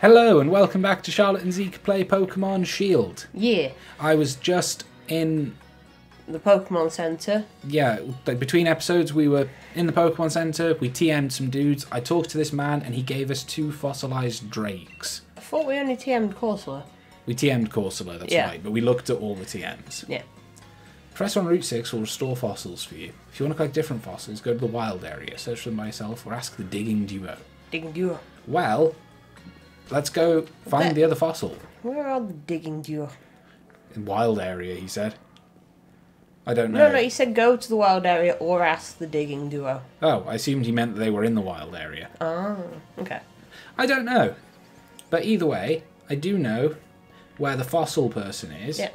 Hello and welcome back to Charlotte and Zeke Play Pokemon Shield. Yeah. I was just in... the Pokemon Centre. Yeah, between episodes we were in the Pokemon Centre, we TM'd some dudes, I talked to this man and he gave us two fossilised drakes. I thought we only TM'd Corsola. We TM'd Corsola, that's right, but we looked at all the TMs. Yeah. Press on Route 6 will restore fossils for you. If you want to collect different fossils, go to the wild area, search for them by yourself, or ask the Digging Duo. Digging Duo. Well... let's go find the other fossil. Where are the Digging Duo? In wild area, he said. I don't know. No, no, he said go to the wild area or ask the Digging Duo. Oh, I assumed he meant that they were in the wild area. Oh, okay. I don't know. But either way, I do know where the fossil person is. Yeah.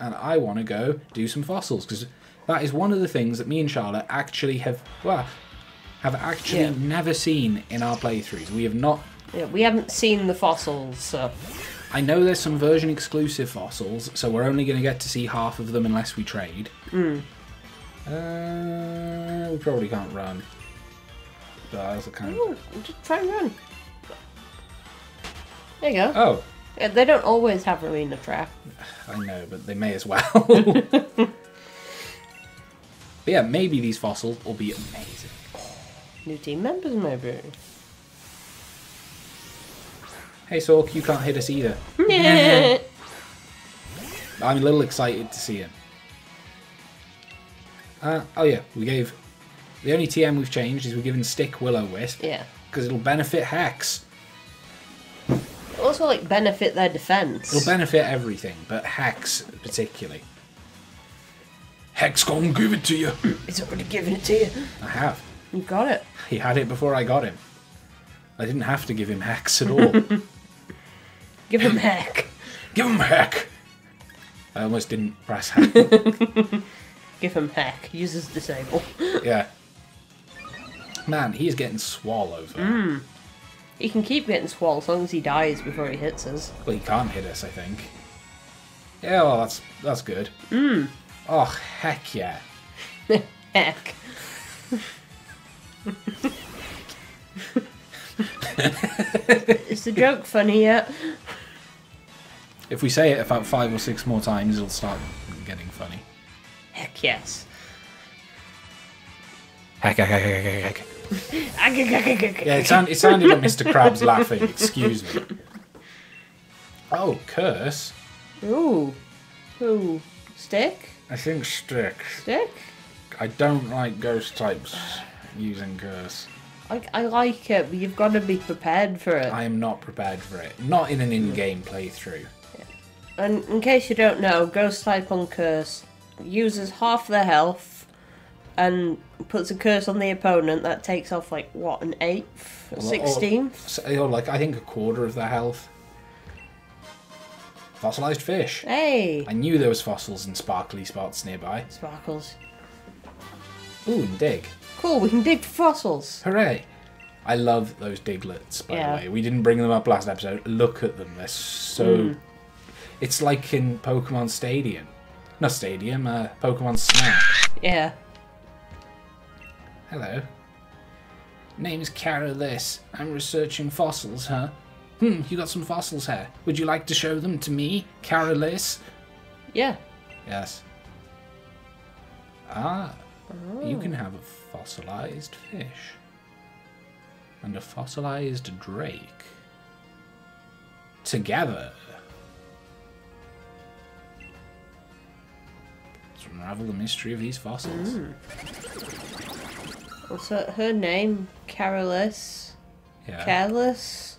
And I want to go do some fossils, because that is one of the things that me and Charlotte actually have, well, never seen in our playthroughs. We have not... yeah, we haven't seen the fossils, so... I know there's some version-exclusive fossils, so we're only going to get to see half of them unless we trade. Mm. We probably can't run. But I also can't... ooh, just try and run. There you go. Oh. Yeah, they don't always have them in the trap. I know, but they may as well. But yeah, maybe these fossils will be amazing. New team members, maybe. Hey Sork, you can't hit us either. I'm a little excited to see him. Oh yeah, we gave... the only TM we've changed is we're giving Stick Will-O-Wisp. Yeah. Because it'll benefit Hex. It'll also, like, benefit their defense. It'll benefit everything, but Hex particularly. Hex gonna give it to you. It's already given it to you. I have. You got it. He had it before I got him. I didn't have to give him Hex at all. Give him heck. Give him heck. I almost didn't press heck. Give him heck. Uses disable. Yeah. Man, he's getting swole over. Mm. He can keep getting swole as long as he dies before he hits us. Well, he can't hit us, I think. Yeah, well, that's good. Mm. Oh, heck yeah. Heck. Is the joke funny yet? If we say it about 5 or 6 more times, it'll start getting funny. Heck yes. Heck, heck, heck, heck, heck, heck. Yeah, it sounded like Mr. Krabs laughing, excuse me. Oh, curse. Ooh. Ooh. Stick? I think stick. Stick? I don't like ghost types using curse. I like it, but you've got to be prepared for it. I am not prepared for it. Not in an in-game playthrough. Yeah. And in case you don't know, Ghost type on Curse uses half their health and puts a curse on the opponent. That takes off, like, what, an 1/8th? A 1/16th? Or, like, I think a quarter of their health. Fossilised fish. Hey! I knew there was fossils and sparkly spots nearby. Sparkles. Ooh, and dig. Cool, we can dig fossils. Hooray. I love those diglets, by the way. We didn't bring them up last episode. Look at them. They're so... mm. It's like in Pokemon Stadium. Not Stadium, Pokemon Snap. Yeah. Hello. Name's Cara Liss. I'm researching fossils, huh? Hmm, you got some fossils here. Would you like to show them to me, Cara Liss? Yeah. Yes. Ah. Oh. You can have a fossilized fish and a fossilized drake together. Let's unravel the mystery of these fossils. Mm. Also, her name, Careless. Yeah. Careless.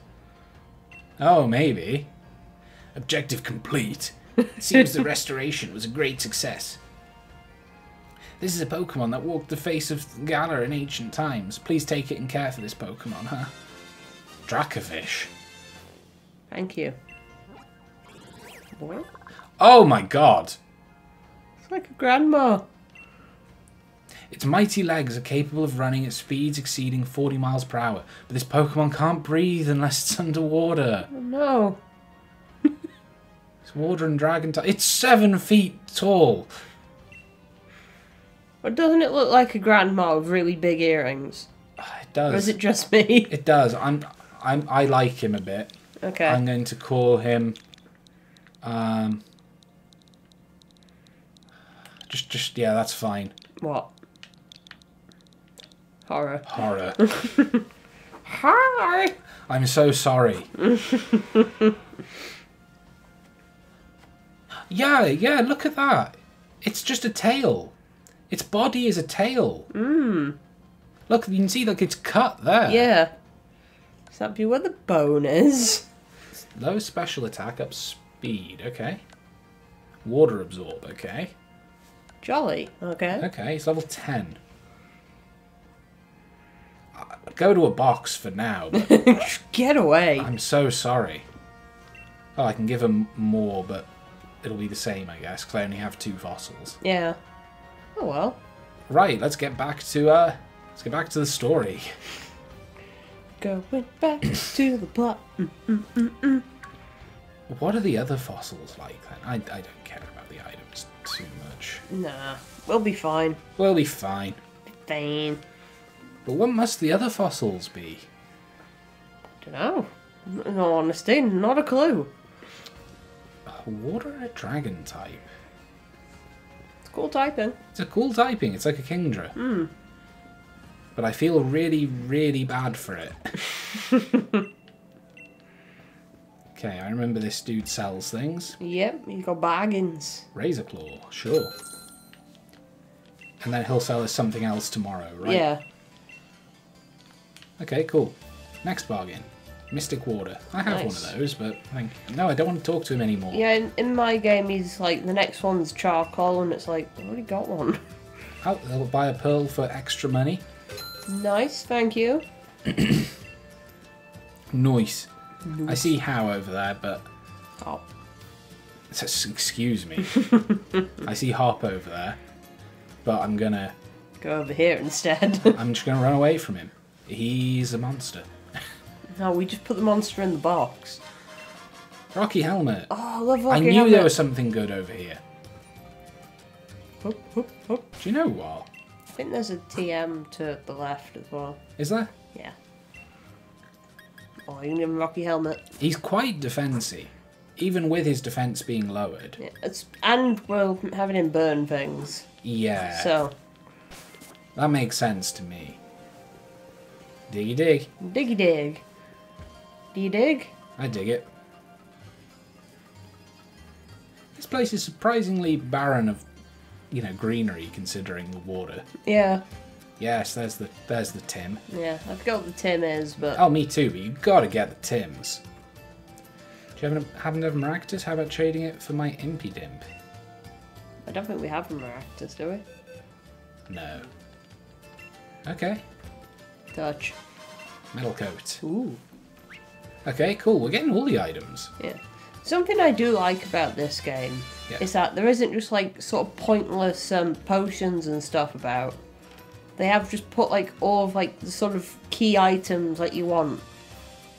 Oh, maybe. Objective complete. It seems the restoration was a great success. This is a Pokemon that walked the face of Galar in ancient times. Please take it and care for this Pokemon, huh? Dracovish. Thank you. What? Oh my god! It's like a grandma. Its mighty legs are capable of running at speeds exceeding 40 miles per hour, but this Pokemon can't breathe unless it's underwater. Oh no. It's water and dragon type. It's 7 feet tall! Or doesn't it look like a grandma with really big earrings? It does. Or is it just me? It does. I like him a bit. Okay. I'm going to call him. Yeah, that's fine. What? Horror. Horror. Hi. I'm so sorry. Yeah, look at that. It's just a tail. Its body is a tail. Mm. Look, you can see like it's cut there. Yeah. Does that be where the bone is? Low special attack up speed, okay. Water absorb, okay. Jolly, okay. Okay, it's level 10. I'd go to a box for now. But get away. I'm so sorry. Oh, I can give him more, but it'll be the same, I guess, because I only have 2 fossils. Yeah. Oh well. Right, let's get back to the story. Going back to the plot. What are the other fossils like then? I don't care about the items too much. Nah, we'll be fine. We'll be fine. Fine. But what must the other fossils be? I don't know. In all honesty, not a clue. Water and a dragon type. It's cool typing. It's a cool typing. It's like a Kingdra. Hmm. But I feel really, really bad for it. Okay, I remember this dude sells things. Yep, he got bargains. Razor Claw, sure. And then he'll sell us something else tomorrow, right? Yeah. Okay, cool. Next bargain. Mystic Water. I have one of those, but I think... No, I don't want to talk to him anymore. Yeah, in my game, he's like, the next one's charcoal, and it's like, I've already got one. Oh, they'll buy a pearl for extra money. Nice, thank you. Nice. I see how over there, but... Oh. Excuse me. I see Hop over there, but I'm going to... Go over here instead. I'm just going to run away from him. He's a monster. No, we just put the monster in the box. Rocky Helmet. Oh, I love Rocky Helmet. I knew there was something good over here. Up, up, up. Do you know what? I think there's a TM to the left as well. Is there? Yeah. Oh, you can give him Rocky Helmet. He's quite defensive, even with his defense being lowered. Yeah, and we're having him burn things. Yeah. So. That makes sense to me. Diggy dig. Diggy dig. Do you dig? I dig it. This place is surprisingly barren of, you know, greenery considering the water. Yeah. Yes, there's the Tim. Yeah, I forgot what the Tim is, but... Oh, me too, but you gotta get the Tims. Do you happen to have Maractus? How about trading it for my Impy Dimp? I don't think we have Maractus, do we? No. Okay. Touch. Metal Coat. Ooh. Okay, cool. We're getting all the items. Yeah. Something I do like about this game is that there isn't just like sort of pointless potions and stuff about. They have just put like all of like the sort of key items that you want.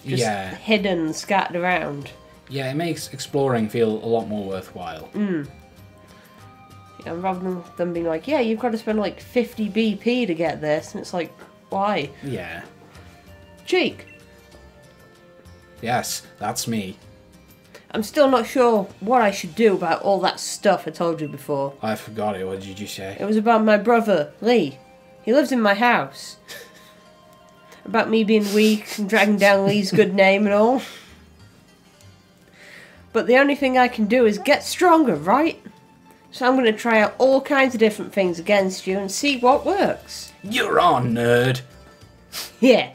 Just hidden, scattered around. Yeah, it makes exploring feel a lot more worthwhile. Mm. Yeah, rather than them being like, yeah, you've got to spend like 50 BP to get this, and it's like, why? Yeah. Cheek. Yes, that's me. I'm still not sure what I should do about all that stuff I told you before. I forgot it. What did you say? It was about my brother, Lee. He lives in my house. About me being weak and dragging down Lee's good name and all. But the only thing I can do is get stronger, right? So I'm going to try out all kinds of different things against you and see what works. You're on, nerd. Yeah.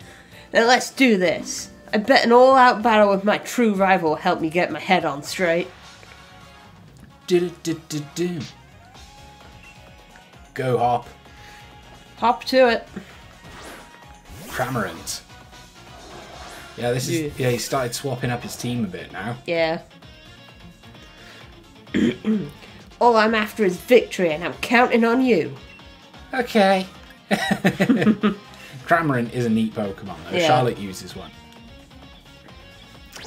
Now let's do this. I bet an all-out battle with my true rival will help me get my head on straight. Do-do-do-do-do. Go, Hop. Hop to it. Cramorant. Yeah, this is... Yeah, he started swapping up his team a bit now. Yeah. All I'm after is victory, and I'm counting on you. Okay. Cramorant is a neat Pokemon, though. Yeah. Charlotte uses one.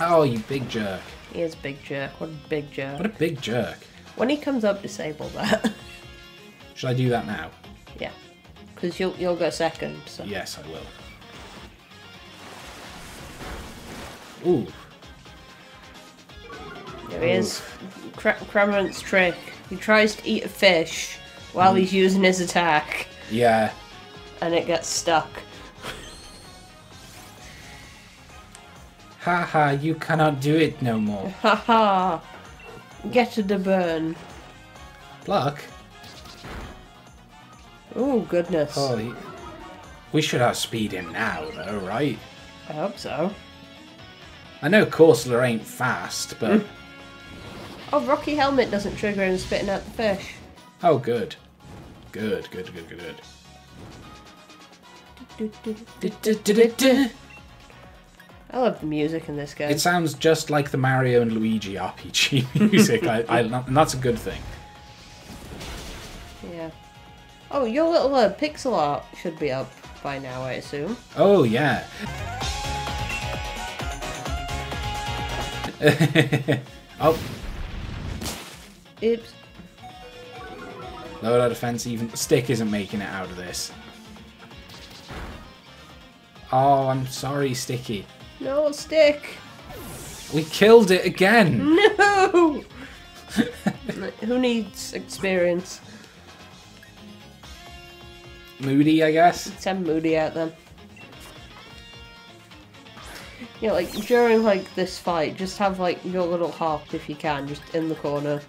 Oh, you big jerk. He is a big jerk. What a big jerk. What a big jerk. When he comes up, disable that. Should I do that now? Yeah. Because you'll go second. So. Yes, I will. Ooh. Here's Cramorant's trick. He tries to eat a fish while he's using his attack. Yeah. And it gets stuck. Haha, you cannot do it no more. Haha. Get to the burn. Pluck? Oh, goodness. Holy. We should outspeed him now, though, right? I hope so. I know Corsola ain't fast, but... Oh, Rocky Helmet doesn't trigger him spitting out the fish. Oh, good. Good, good, good, good, good. I love the music in this game. It sounds just like the Mario and Luigi RPG music, and that's a good thing. Yeah. Oh, your little pixel art should be up by now, I assume. Oh, yeah. Oh. Oops. Low out of fence, even the stick isn't making it out of this. Oh, I'm sorry, Sticky. No, Stick. We killed it again. No. Who needs experience? Moody, I guess. Send Moody out then. Yeah, like during like this fight, just have like your little harp if you can, just in the corner.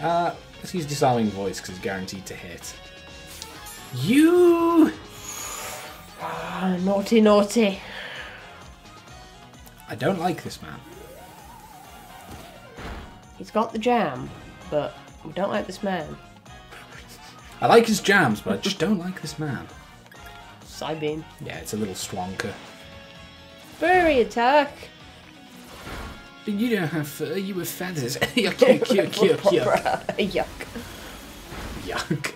Let's use disarming voice because it's guaranteed to hit. You naughty, naughty. I don't like this man. He's got the jam, but we don't like this man. I like his jams, but I just don't like this man. Side beam. Yeah, it's a little swanker. Furry attack. But you don't have fur, you have feathers. Yuck, yuck, yuck, yuck, yuck. Yuck. Yuck.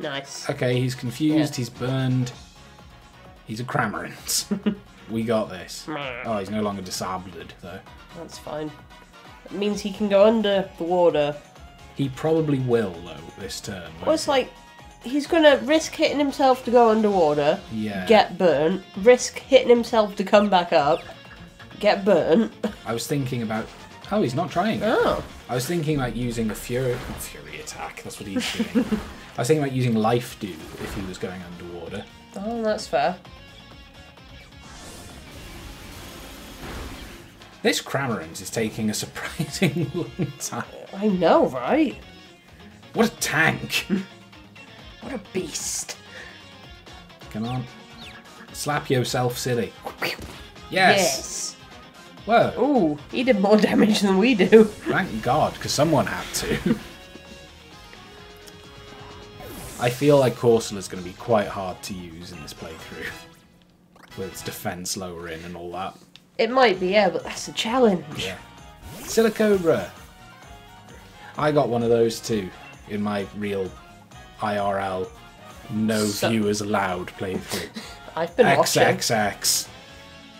Nice. Okay, he's confused, yeah. He's burned. He's a Cramorant. We got this. Oh, he's no longer disarmed, though. That's fine. It means he can go under the water. He probably will, though, this turn. Well, it's like... He's going to risk hitting himself to go underwater, yeah. Get burnt, risk hitting himself to come back up, get burnt. I was thinking about... Oh, he's not trying. Oh. I was thinking about using a fury... Not fury attack, that's what he's doing. I was thinking about using Life Dew if he was going underwater. Oh, that's fair. This Cramorant is taking a surprising long time. I know, right? What a tank! What a beast. Come on. Slap yourself, silly. Yes. Yes. Whoa. Ooh, he did more damage than we do. Thank God, because someone had to. I feel like Corsola's going to be quite hard to use in this playthrough. With its defense lowering and all that. It might be, yeah, but that's a challenge. Yeah. Silicobra. I got one of those too in my real... IRL, no viewers allowed playthrough. I've been watching. XXX,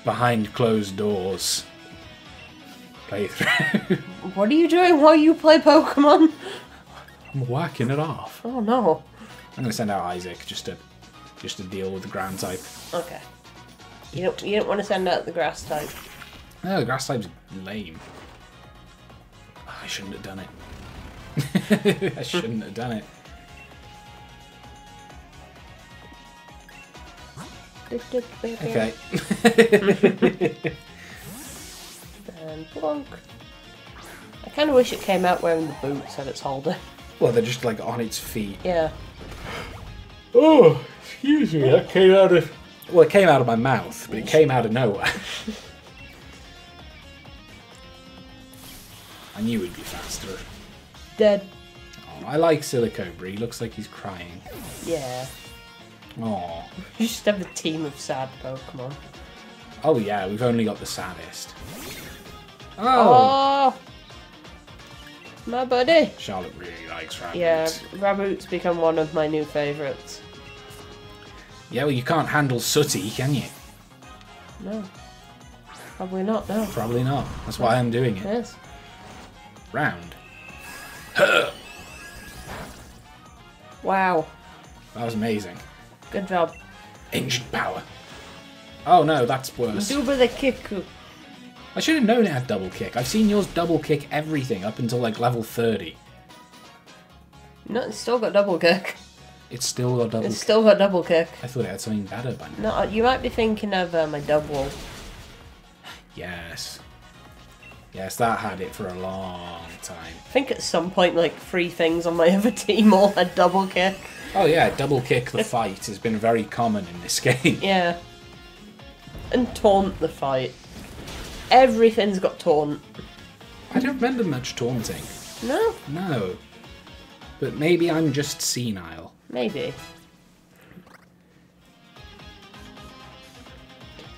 behind closed doors playthrough. What are you doing while you play Pokemon? I'm whacking it off. Oh no! I'm gonna send out Isaac just to deal with the ground type. Okay. You don't want to send out the grass type. No, the grass type's lame. Oh, I shouldn't have done it. I shouldn't have done it. Okay. And plonk. I kind of wish it came out wearing the boots at its holder. Well, they're just like on its feet. Yeah. Oh, excuse me. That came out of... Well, it came out of my mouth, but it came out of nowhere. I knew it'd be faster. Dead. Oh, I like Silicobra. He looks like he's crying. Yeah. Aww. You just have a team of sad Pokemon. Oh yeah, we've only got the saddest. Oh! Oh my buddy! Charlotte really likes Raboots. Yeah, Raboots become one of my new favourites. Yeah, well you can't handle Sooty, can you? No. Probably not, no. Probably not. That's why I'm doing it. Yes. Round. Wow. That was amazing. Good job. Ancient power. Oh no, that's worse. Double the kick. I should have known it had double kick. I've seen yours double kick everything up until like level 30. No, it's still got double kick. It's still got double. It's still got double kick. I thought it had something better by now. No, you might be thinking of my double. Yes. Yes, that had it for a long time. I think at some point, like, 3 things on my other team all had double kick. Oh yeah, double kick the fight has been very common in this game. Yeah. And taunt the fight. Everything's got taunt. I don't remember much taunting. No? No. But maybe I'm just senile. Maybe.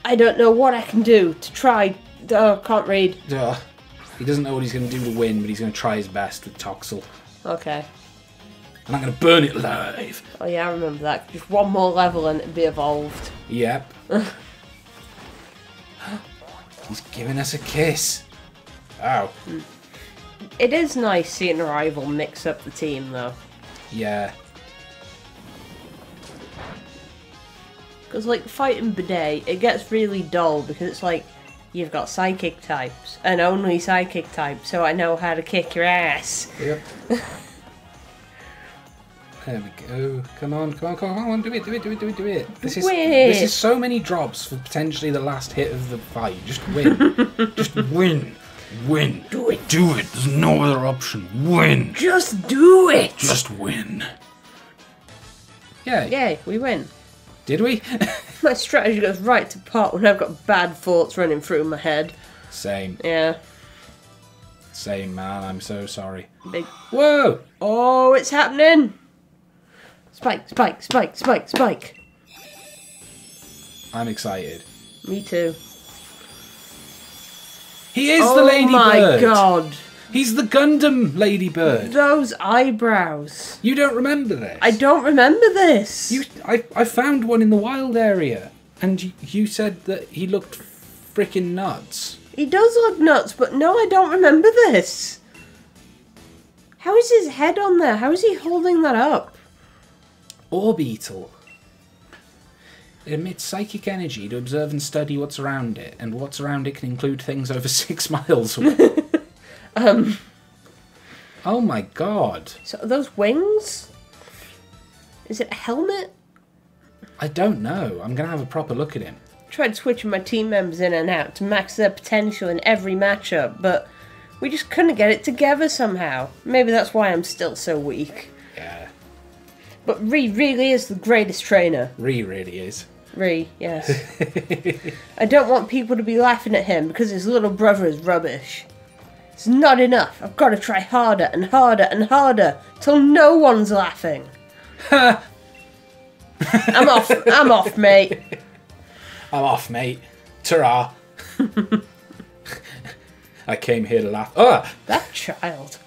I don't know what I can do to try... Oh, can't read. He doesn't know what he's going to do to win, but he's going to try his best with Toxel. Okay. And I'm going to burn it live. Oh yeah, I remember that. Just one more level and it'd be evolved. Yep. He's giving us a kiss. Ow. It is nice seeing a rival mix up the team, though. Yeah. Because, like, fighting Bede, it gets really dull because it's like, you've got psychic types, and only psychic types, so I know how to kick your ass. Yep. There we go. Come on, come on, come on, come on, do it, do it, do it, do it, do it. This is so many drops for potentially the last hit of the fight. Just win. Just win. Win. Do it. Do it. There's no other option. Win. Just do it. Just win. Yay. Yay, we win. Did we? My strategy goes right to pot when I've got bad thoughts running through my head. Same. Yeah. Same, man. I'm so sorry. Big. Whoa! Oh, it's happening! Spike, spike, spike, spike, spike. I'm excited. Me too. He is the ladybird. Oh my god. He's the Gundam ladybird. Those eyebrows. You don't remember this? I don't remember this. I found one in the wild area, and you said that he looked freaking nuts. He does look nuts, but no, I don't remember this. How is his head on there? How is he holding that up? Orbeetle. It emits psychic energy to observe and study what's around it, and what's around it can include things over 6 miles away. Oh my god. So are those wings? Is it a helmet? I don't know. I'm going to have a proper look at him. I tried switching my team members in and out to max their potential in every matchup, but we just couldn't get it together somehow. Maybe that's why I'm still so weak. Yeah. But Ree really is the greatest trainer. Ree really is. Ree, yes. I don't want people to be laughing at him because his little brother is rubbish. It's not enough. I've got to try harder and harder and harder till no one's laughing. Ha! I'm off. I'm off, mate. I'm off, mate. Ta-ra. I came here to laugh. Oh! That child.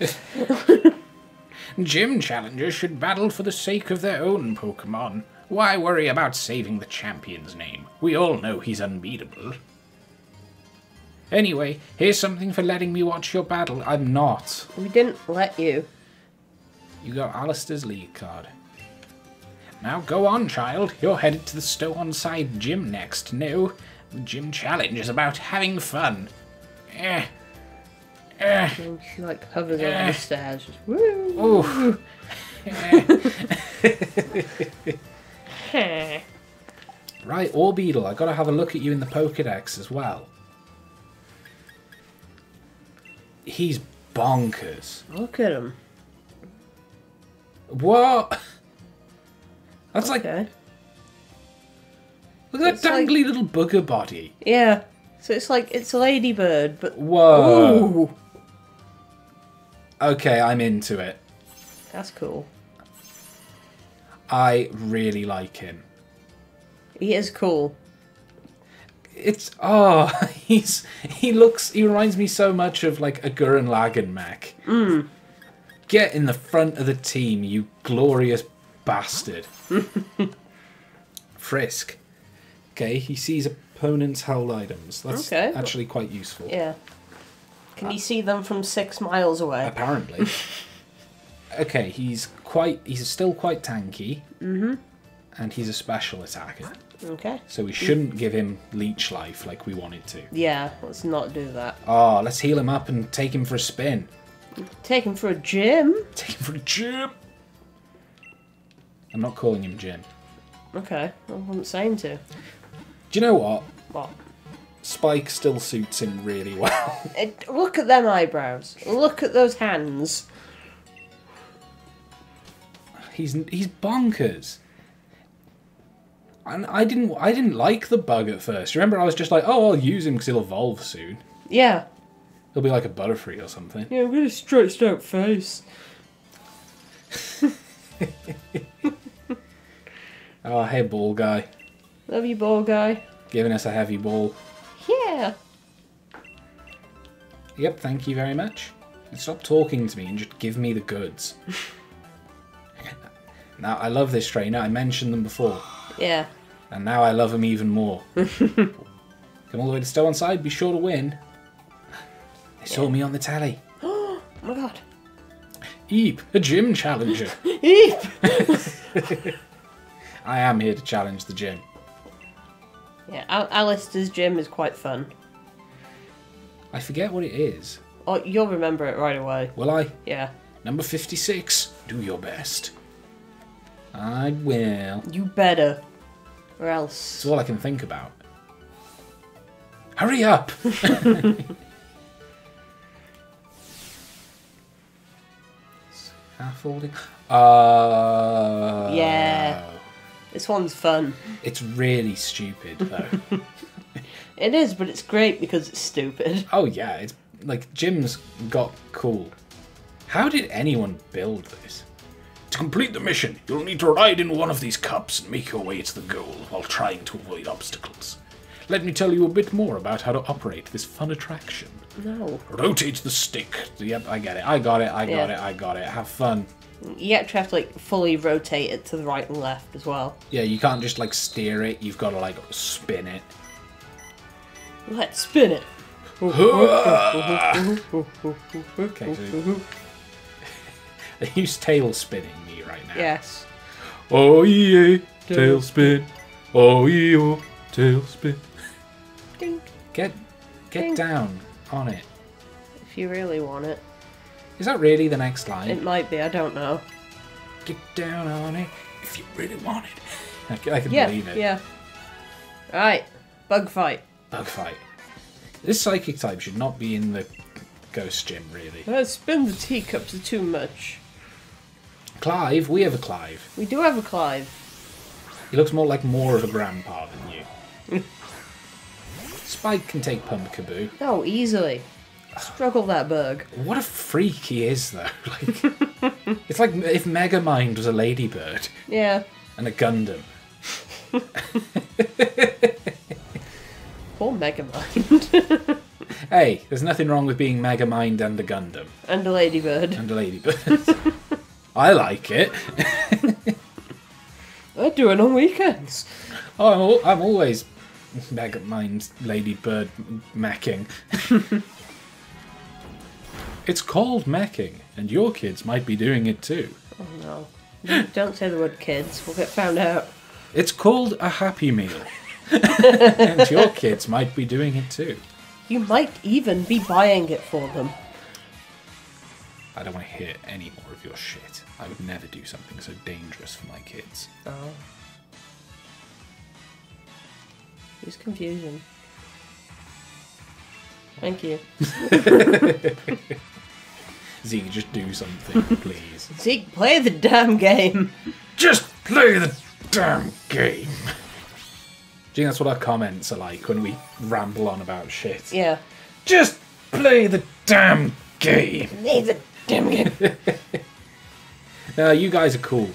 Gym challengers should battle for the sake of their own Pokemon. Why worry about saving the champion's name? We all know he's unbeatable. Anyway, here's something for letting me watch your battle. I'm not. We didn't let you. You got Alistair's league card. Now go on, child. You're headed to the Stow-on-side gym next. No, the gym challenge is about having fun. She like hovers over the stairs. Just woo. Right, Orbeetle, I gotta have a look at you in the Pokedex as well. He's bonkers. Look at him. What? That's okay. Like... Look at that dangly like... little booger body. Yeah. So it's like, it's a ladybird, but... Whoa. Ooh. Okay, I'm into it. That's cool. I really like him. He is cool. It's he reminds me so much of like a Gurren Lagann mech. Mm. Get in the front of the team, you glorious bastard. Frisk. Okay, he sees opponents' held items. That's okay. Actually quite useful. Yeah. Can you see them from 6 miles away? Apparently. Okay, he's still quite tanky. Mm-hmm. and he's a special attacker. Okay. So we shouldn't give him leech life like we wanted to. Yeah, let's not do that. Oh, let's heal him up and take him for a spin. Take him for a gym? Take him for a gym! I'm not calling him Jim. Okay, I wasn't saying to. Do you know what? What? Spike still suits him really well. Look at them eyebrows. Look at those hands. He's bonkers. And I didn't like the bug at first. Remember, I was just like, oh, I'll use him because he'll evolve soon. Yeah. He'll be like a Butterfree or something. Yeah, I've got a stretched out face. Oh, hey, ball guy. Love you, ball guy. Giving us a heavy ball. Yeah. Yep, thank you very much. Stop talking to me and just give me the goods. Now, I love this trainer. I mentioned them before. Yeah. And now I love them even more. Come all the way to Stow-on-side. Be sure to win. They saw me on the telly. Oh, my God. Eep, a gym challenger. Eep! I am here to challenge the gym. Yeah, Alistair's gym is quite fun. I forget what it is. Oh, you'll remember it right away. Will I? Yeah. Number 56. Do your best. I will. You better. Or else. It's all I can think about. Hurry up! Scaffolding. Yeah. This one's fun. It's really stupid, though. It is, but it's great because it's stupid. Oh, yeah. It's like, gyms got cool. How did anyone build this? To complete the mission, you'll need to ride in one of these cups and make your way to the goal while trying to avoid obstacles. Let me tell you a bit more about how to operate this fun attraction. No. Rotate the stick. Yep, I get it. I got it. Have fun. You actually have to like fully rotate it to the right and left as well. Yeah, you can't just like steer it. You've got to like spin it. Let's spin it. Okay. So they use tail spinning me right now. Yes. Oh yeah, tail spin. Oh yeah, tail spin. Dink. Get Dink. Down on it. If you really want it. Is that really the next line? It might be, I don't know. Get down on it if you really want it. I can believe it. Yeah. Right. Bug fight. Bug fight. This psychic type should not be in the ghost gym, really. I spin the teacups are too much. Clive? We have a Clive. We do have a Clive. He looks more of a grandpa than you. Spike can take Pumpkaboo. Oh, easily. Struggle that bug. What a freak he is, though. Like, it's like if Megamind was a ladybird. Yeah. And a Gundam. Poor Megamind. Hey, there's nothing wrong with being Megamind and a Gundam. And a ladybird. And a ladybird. I like it. I do it on weekends. Oh, I'm always Megamind ladybird macking. It's called mecking, and your kids might be doing it too. Oh no. Don't say the word kids, we'll get found out. It's called a Happy Meal. And your kids might be doing it too. You might even be buying it for them. I don't want to hear any more of your shit. I would never do something so dangerous for my kids. Oh. It's confusing. Thank you. Zeke, just do something, please. Zeke, play the damn game. Just play the damn game. Do you think that's what our comments are like when we ramble on about shit? Yeah. Just play the damn game. Play the damn game. No, you guys are cool,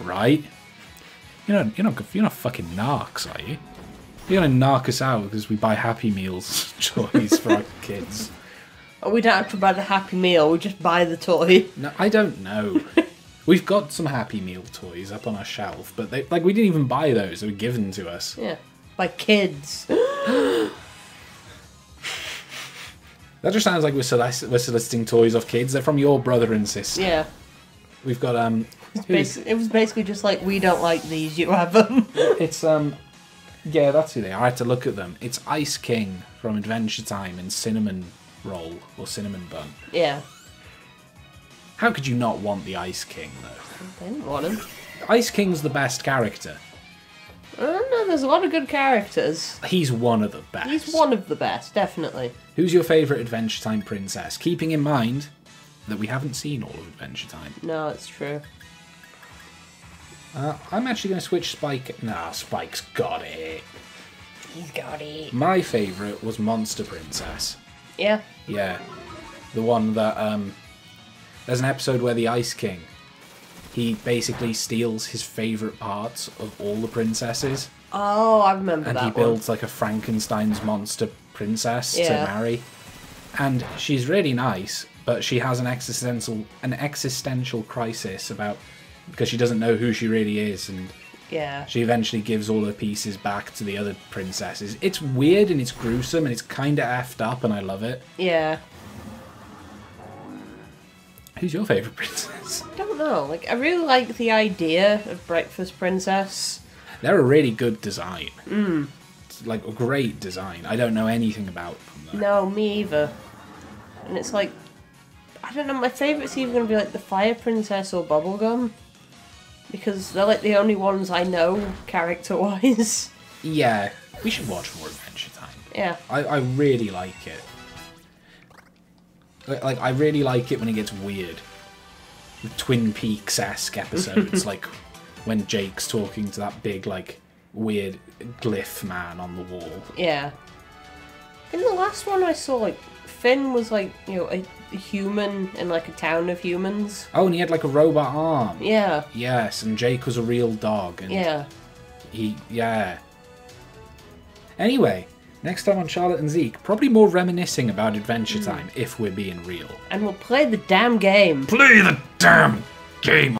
right? You're not fucking narcs, are you? You're going to narc us out because we buy Happy Meals toys for our kids. Oh, we don't have to buy the Happy Meal, we just buy the toy. No, I don't know. We've got some Happy Meal toys up on our shelf, but they, we didn't even buy those, they were given to us. Yeah, by kids. That just sounds like we're soliciting toys off kids. They're from your brother and sister. Yeah. We've got It was basically just like, we don't like these, you have them. It's, yeah, that's it. I had to look at them. It's Ice King from Adventure Time and Cinnamon Roll, or Cinnamon Bun. Yeah. How could you not want the Ice King, though? I didn't want him. Ice King's the best character. I don't know, there's a lot of good characters. He's one of the best. He's one of the best, definitely. Who's your favourite Adventure Time princess? Keeping in mind that we haven't seen all of Adventure Time. No, it's true. I'm actually going to switch Spike. Nah, Spike's got it. He's got it. My favourite was Monster Princess. Yeah? Yeah. The one that, there's an episode where the Ice King, he basically steals his favourite parts of all the princesses. Oh, I remember that one. And he builds like a Frankenstein's monster princess to marry. And she's really nice, but she has an existential crisis about, because she doesn't know who she really is, and she eventually gives all her pieces back to the other princesses. It's weird and it's gruesome and it's kind of effed up, and I love it. Yeah. Who's your favourite princess? I don't know. Like, I really like the idea of Breakfast Princess. They're a really good design. Mm. It's like a great design. I don't know anything about them, though. No, me either. And it's like, I don't know. My favourite's either going to be like the Fire Princess or Bubblegum, because they're like the only ones I know character-wise. Yeah, we should watch more Adventure Time. Yeah, I really like it. Like, I really like it when it gets weird. Twin Peaks-esque episodes, like when Jake's talking to that big, like, weird glyph man on the wall. Yeah. In the last one I saw, like, Finn was, like, you know, a human in, like, a town of humans. Oh, and he had, like, a robot arm. Yeah. Yes, and Jake was a real dog. And yeah. Anyway. Next time on Charlotte and Zeke, probably more reminiscing about Adventure Time, if we're being real. And we'll play the damn game. Play the damn game!